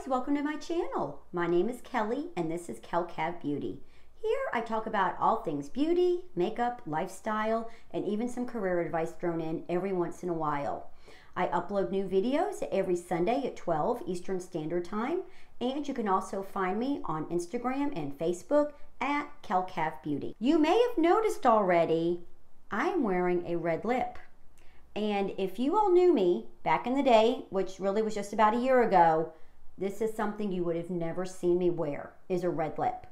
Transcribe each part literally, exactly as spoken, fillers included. guys, welcome to my channel. My name is Kelly and this is Kel Cav Beauty. Here I talk about all things beauty, makeup, lifestyle, and even some career advice thrown in every once in a while. I upload new videos every Sunday at twelve Eastern Standard Time, and you can also find me on Instagram and Facebook at Kel Cav Beauty. You may have noticed already I'm wearing a red lip. And if you all knew me back in the day, which really was just about a year ago, this is something you would have never seen me wear, is a red lip.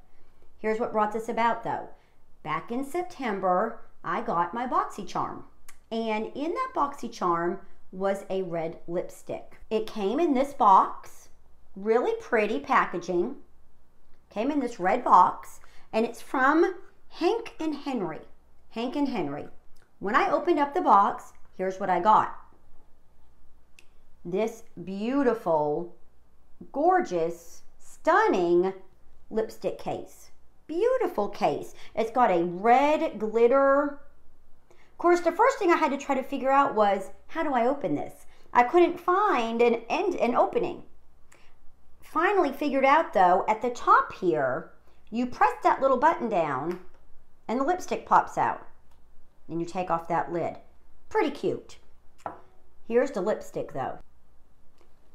Here's what brought this about though. Back in September, I got my BoxyCharm. And in that BoxyCharm was a red lipstick. It came in this box, really pretty packaging. Came in this red box, and it's from Hank and Henry. Hank and Henry. When I opened up the box, here's what I got. This beautiful, gorgeous, stunning lipstick case. Beautiful case. It's got a red glitter. Of course, the first thing I had to try to figure out was, how do I open this? I couldn't find an end, an opening. Finally figured out though, at the top here, you press that little button down and the lipstick pops out. And you take off that lid. Pretty cute. Here's the lipstick though.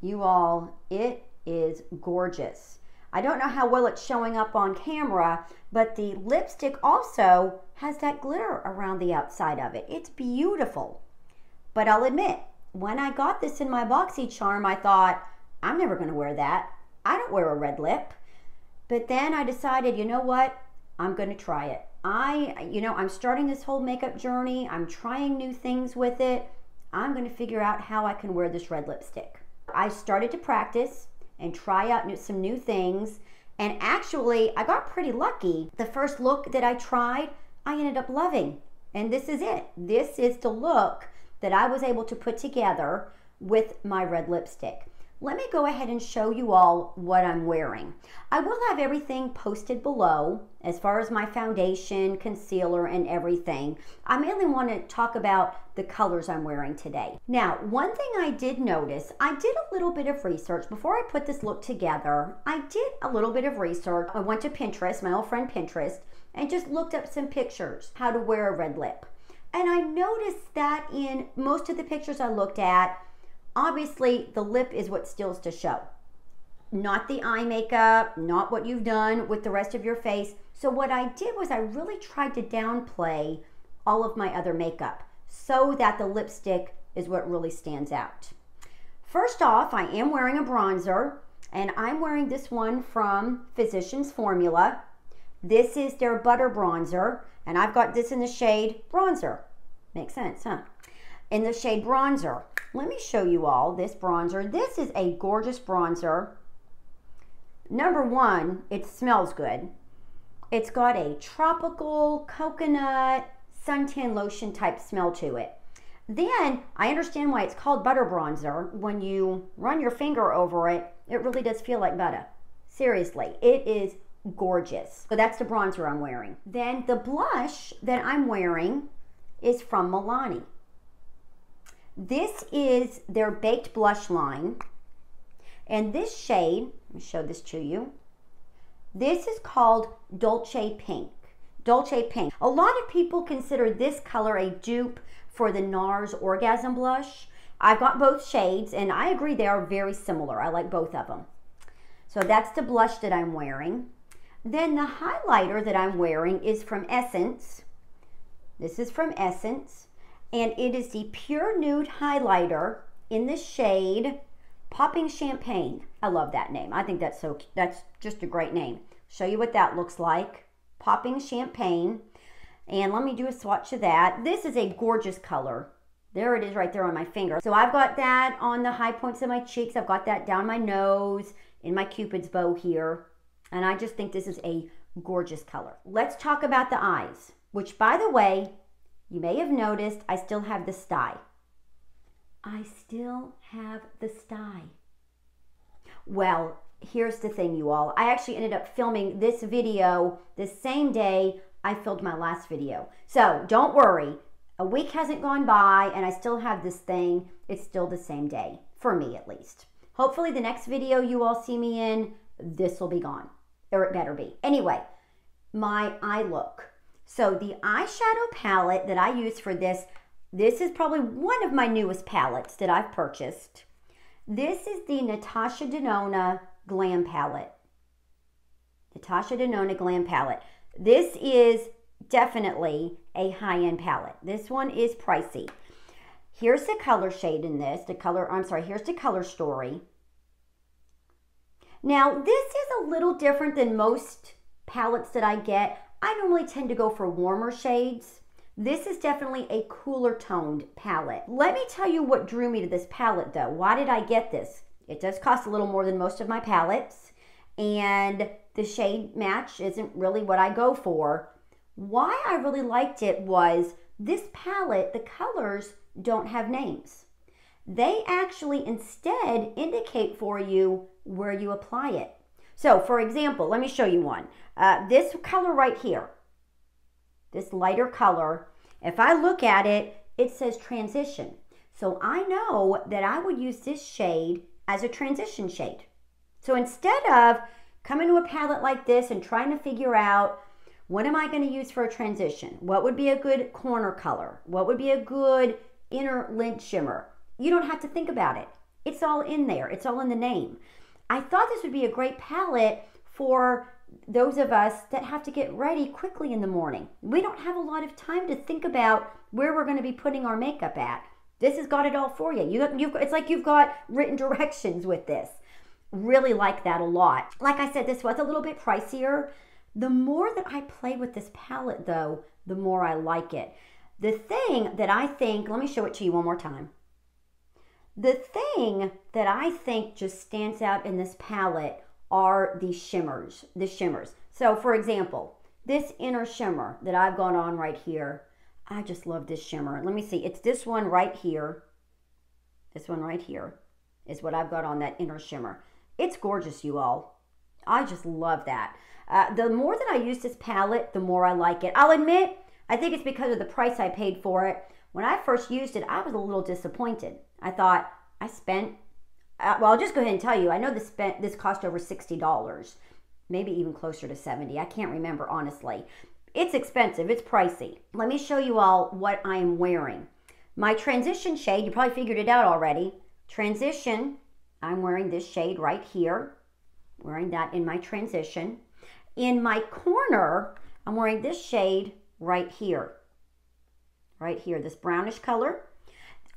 You all, it is gorgeous. I don't know how well it's showing up on camera, but the lipstick also has that glitter around the outside of it. It's beautiful. But I'll admit, when I got this in my BoxyCharm, I thought, I'm never gonna wear that. I don't wear a red lip. But then I decided, you know what? I'm gonna try it. I, you know, I'm starting this whole makeup journey. I'm trying new things with it. I'm going to figure out how I can wear this red lipstick. I started to practice and try out new, some new things. And actually, I got pretty lucky. The first look that I tried, I ended up loving. And this is it. This is the look that I was able to put together with my red lipstick. Let me go ahead and show you all what I'm wearing. I will have everything posted below as far as my foundation, concealer, and everything. I mainly want to talk about the colors I'm wearing today. Now, one thing I did notice, I did a little bit of research. Before I put this look together, I did a little bit of research. I went to Pinterest, my old friend Pinterest, and just looked up some pictures, how to wear a red lip. And I noticed that in most of the pictures I looked at, obviously, the lip is what stills to show, not the eye makeup, not what you've done with the rest of your face. So what I did was I really tried to downplay all of my other makeup so that the lipstick is what really stands out. First off, I am wearing a bronzer, and I'm wearing this one from Physicians Formula. This is their Butter Bronzer, and I've got this in the shade Bronzer. Makes sense, huh? In the shade Bronzer. Let me show you all this bronzer. This is a gorgeous bronzer. Number one, it smells good. It's got a tropical coconut suntan lotion type smell to it. Then I understand why it's called butter bronzer. When you run your finger over it, it really does feel like butter. Seriously, it is gorgeous. So that's the bronzer I'm wearing. Then the blush that I'm wearing is from Milani. This is their Baked Blush line, and this shade, let me show this to you, this is called Dolce Pink. Dolce Pink. A lot of people consider this color a dupe for the NARS Orgasm blush. I've got both shades, and I agree they are very similar. I like both of them. So that's the blush that I'm wearing. Then the highlighter that I'm wearing is from Essence. This is from Essence. And it is the Pure Nude Highlighter in the shade Popping Champagne. I love that name. I think that's so, that's just a great name. Show you what that looks like. Popping Champagne. And let me do a swatch of that. This is a gorgeous color. There it is right there on my finger. So I've got that on the high points of my cheeks. I've got that down my nose, in my Cupid's bow here. And I just think this is a gorgeous color. Let's talk about the eyes, which by the way, you may have noticed I still have the sty. I still have the sty. Well, here's the thing, you all. I actually ended up filming this video the same day I filmed my last video. So don't worry. A week hasn't gone by and I still have this thing. It's still the same day, for me at least. Hopefully the next video you all see me in, this will be gone, or it better be. Anyway, my eye look. So the eyeshadow palette that I use for this, this is probably one of my newest palettes that I've purchased. This is the Natasha Denona Glam Palette. Natasha Denona Glam Palette. This is definitely a high-end palette. This one is pricey. Here's the color shade in this, the color, I'm sorry, here's the color story. Now, this is a little different than most palettes that I get. I normally tend to go for warmer shades. This is definitely a cooler toned palette. Let me tell you what drew me to this palette though. Why did I get this? It does cost a little more than most of my palettes, and the shade match isn't really what I go for. Why I really liked it was this palette, the colors don't have names. They actually instead indicate for you where you apply it. So for example, let me show you one. Uh, this color right here, this lighter color, if I look at it, it says transition. So I know that I would use this shade as a transition shade. So instead of coming to a palette like this and trying to figure out, what am I going to use for a transition? What would be a good corner color? What would be a good inner lint shimmer? You don't have to think about it. It's all in there. It's all in the name. I thought this would be a great palette for those of us that have to get ready quickly in the morning. We don't have a lot of time to think about where we're going to be putting our makeup at. This has got it all for you. You you've, it's like you've got written directions with this. Really like that a lot. Like I said, this was a little bit pricier. The more that I play with this palette though, the more I like it. The thing that I think, let me show it to you one more time. The thing that I think just stands out in this palette are the shimmers, the shimmers. So for example, this inner shimmer that I've got on right here, I just love this shimmer. Let me see, it's this one right here. This one right here is what I've got on that inner shimmer. It's gorgeous, you all. I just love that. Uh, the more that I use this palette, the more I like it. I'll admit, I think it's because of the price I paid for it. When I first used it, I was a little disappointed. I thought I spent Uh, well, I'll just go ahead and tell you, I know this, spent, this cost over sixty dollars, maybe even closer to seventy dollars. I can't remember, honestly. It's expensive. It's pricey. Let me show you all what I'm wearing. My transition shade, you probably figured it out already. Transition, I'm wearing this shade right here. I'm wearing that in my transition. In my corner, I'm wearing this shade right here. Right here, this brownish color.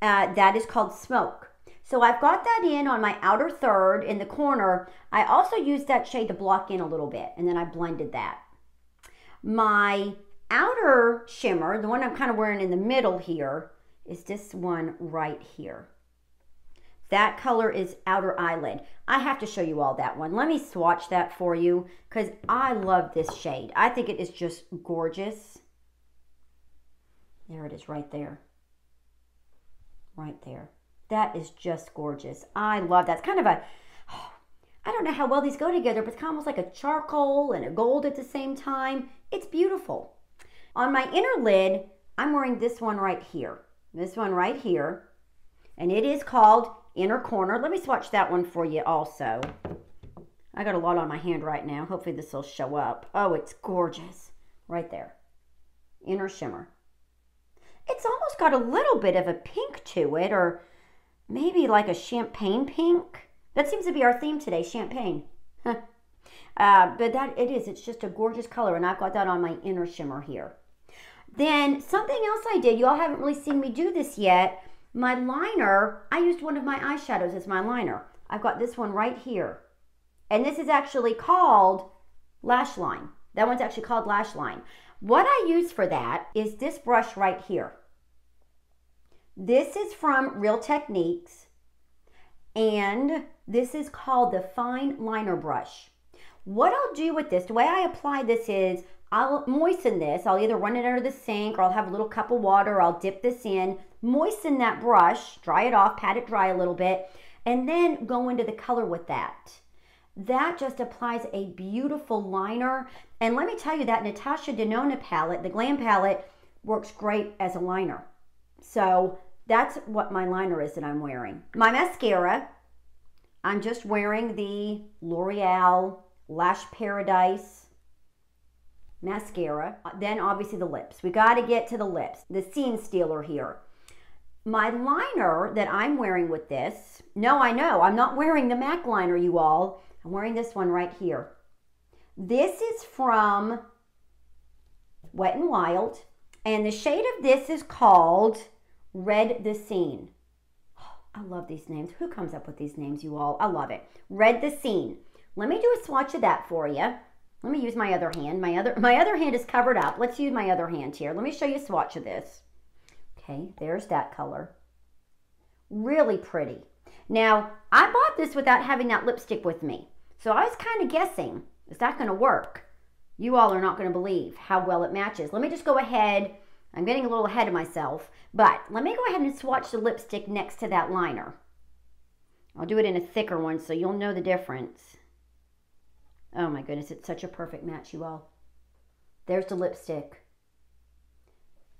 Uh, that is called Smoke. So I've got that in on my outer third in the corner. I also used that shade to block in a little bit, and then I blended that. My outer shimmer, the one I'm kind of wearing in the middle here, is this one right here. That color is Outer Eyelid. I have to show you all that one. Let me swatch that for you because I love this shade. I think it is just gorgeous. There it is right there. Right there. That is just gorgeous. I love that. It's kind of a, oh, I don't know how well these go together, but it's kind of almost like a charcoal and a gold at the same time. It's beautiful. On my inner lid, I'm wearing this one right here. This one right here. And it is called Inner Corner. Let me swatch that one for you also. I got a lot on my hand right now. Hopefully this will show up. Oh, it's gorgeous. Right there. Inner Shimmer. It's almost got a little bit of a pink to it, or maybe like a champagne pink. That seems to be our theme today, champagne. uh, but that it is. It's just a gorgeous color, and I've got that on my inner shimmer here. Then something else I did. You all haven't really seen me do this yet. My liner, I used one of my eyeshadows as my liner. I've got this one right here. And this is actually called Lash Line. That one's actually called Lash Line. What I use for that is this brush right here. This is from Real Techniques, and this is called the Fine Liner Brush. What I'll do with this, the way I apply this is, I'll moisten this. I'll either run it under the sink, or I'll have a little cup of water, or I'll dip this in, moisten that brush, dry it off, pat it dry a little bit, and then go into the color with that. That just applies a beautiful liner, and let me tell you, that Natasha Denona palette, the Glam palette, works great as a liner. So that's what my liner is that I'm wearing. My mascara, I'm just wearing the L'Oreal Lash Paradise mascara. Then obviously the lips. We got to get to the lips. The scene stealer here. My liner that I'm wearing with this, no, I know, I'm not wearing the MAC liner, you all. I'm wearing this one right here. This is from Wet n' Wild, and the shade of this is called Red the Scene. Oh, I love these names. Who comes up with these names, you all? I love it. Red the Scene. Let me do a swatch of that for you. Let me use my other hand. My other, my other hand is covered up. Let's use my other hand here. Let me show you a swatch of this. Okay, there's that color. Really pretty. Now, I bought this without having that lipstick with me. So I was kind of guessing, is that going to work? You all are not going to believe how well it matches. Let me just go ahead. I'm getting a little ahead of myself. But let me go ahead and swatch the lipstick next to that liner. I'll do it in a thicker one so you'll know the difference. Oh my goodness, it's such a perfect match, you all. There's the lipstick.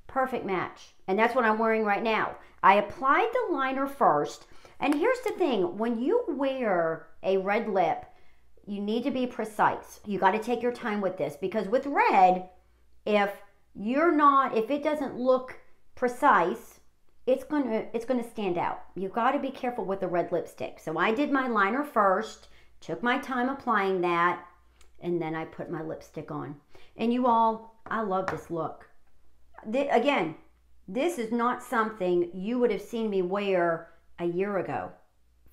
Perfect match. And that's what I'm wearing right now. I applied the liner first. And here's the thing, when you wear a red lip, you need to be precise. You got to take your time with this, because with red, if you're not, if it doesn't look precise, it's gonna it's gonna stand out. You've got to be careful with the red lipstick. So I did my liner first, took my time applying that, and then I put my lipstick on. And you all, I love this look. The, again, this is not something you would have seen me wear a year ago,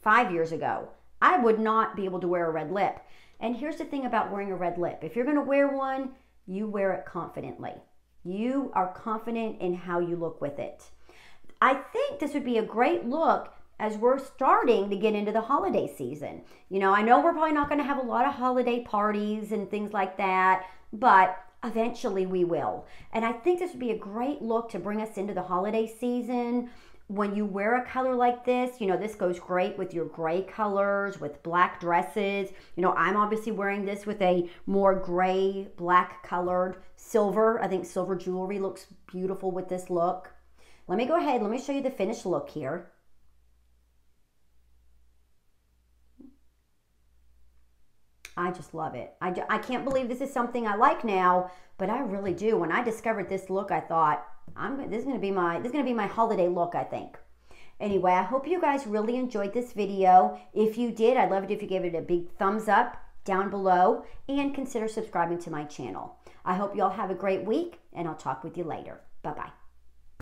five years ago. I would not be able to wear a red lip. And here's the thing about wearing a red lip. If you're going to wear one, you wear it confidently. You are confident in how you look with it. I think this would be a great look as we're starting to get into the holiday season. You know, I know we're probably not going to have a lot of holiday parties and things like that, but eventually we will. And I think this would be a great look to bring us into the holiday season. When you wear a color like this, you know, this goes great with your gray colors, with black dresses. You know, I'm obviously wearing this with a more gray, black colored silver. I think silver jewelry looks beautiful with this look. Let me go ahead. Let me show you the finished look here. I just love it. I, I can't believe this is something I like now, but I really do. When I discovered this look, I thought, I'm, this is going to be my this is going to be my holiday look, I think. Anyway, I hope you guys really enjoyed this video. If you did, I'd love it if you gave it a big thumbs up down below and consider subscribing to my channel. I hope you all have a great week, and I'll talk with you later. Bye-bye.